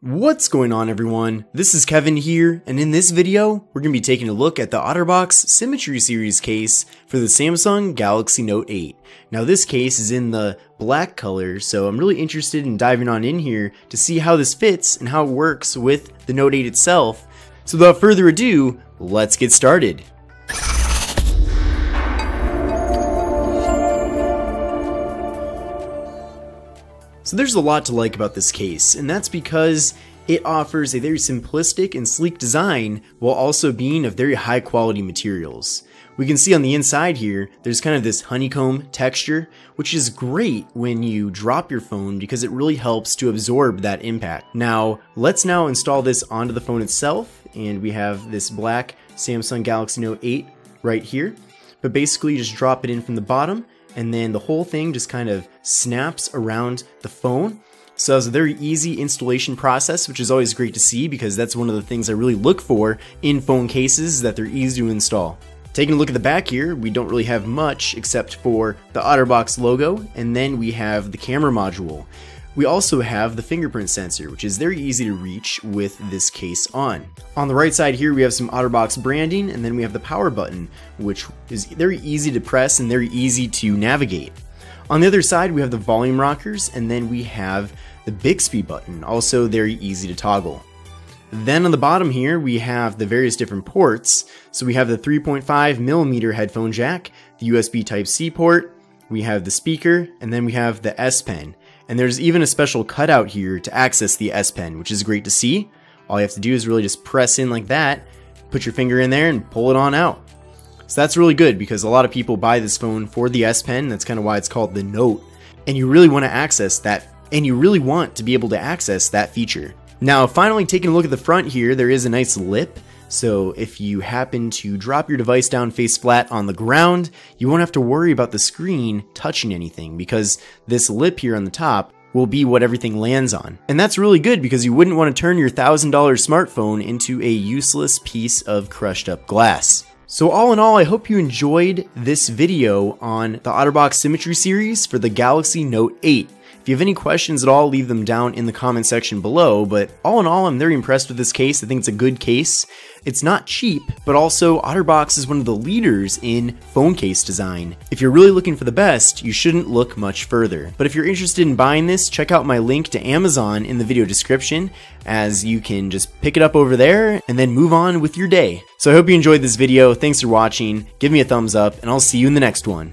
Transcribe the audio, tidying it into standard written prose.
What's going on, everyone? This is Kevin here, and in this video, we're going to be taking a look at the OtterBox Symmetry Series case for the Samsung Galaxy Note 8. Now, this case is in the black color, so I'm really interested in diving on in here to see how this fits and how it works with the Note 8 itself. So without further ado, let's get started. So there's a lot to like about this case, and that's because it offers a very simplistic and sleek design while also being of very high quality materials. We can see on the inside here, there's kind of this honeycomb texture, which is great when you drop your phone because it really helps to absorb that impact. Now, let's now install this onto the phone itself, and we have this black Samsung Galaxy Note 8 right here. But basically, you just drop it in from the bottom, and then the whole thing just kind of snaps around the phone. So it's a very easy installation process, which is always great to see because that's one of the things I really look for in phone cases, that they're easy to install. Taking a look at the back here, we don't really have much except for the OtterBox logo, and then we have the camera module. We also have the fingerprint sensor, which is very easy to reach with this case on. On the right side here, we have some OtterBox branding, and then we have the power button, which is very easy to press and very easy to navigate. On the other side, we have the volume rockers, and then we have the Bixby button, also very easy to toggle. Then on the bottom here, we have the various different ports. So we have the 3.5mm headphone jack, the USB Type-C port, we have the speaker, and then we have the S Pen. And there's even a special cutout here to access the S Pen, which is great to see. All you have to do is really just press in like that, put your finger in there, and pull it on out. So that's really good because a lot of people buy this phone for the S Pen. That's kind of why it's called the Note. And you really want to access that, and you really want to be able to access that feature. Now, finally, taking a look at the front here, there is a nice lip. So if you happen to drop your device down face flat on the ground, you won't have to worry about the screen touching anything because this lip here on the top will be what everything lands on. And that's really good because you wouldn't want to turn your $1,000 smartphone into a useless piece of crushed up glass. So all in all, I hope you enjoyed this video on the OtterBox Symmetry Series for the Galaxy Note 8. If you have any questions at all, leave them down in the comment section below, but all in all, I'm very impressed with this case. I think it's a good case. It's not cheap, but also OtterBox is one of the leaders in phone case design. If you're really looking for the best, you shouldn't look much further. But if you're interested in buying this, check out my link to Amazon in the video description, as you can just pick it up over there and then move on with your day. So I hope you enjoyed this video. Thanks for watching. Give me a thumbs up, and I'll see you in the next one.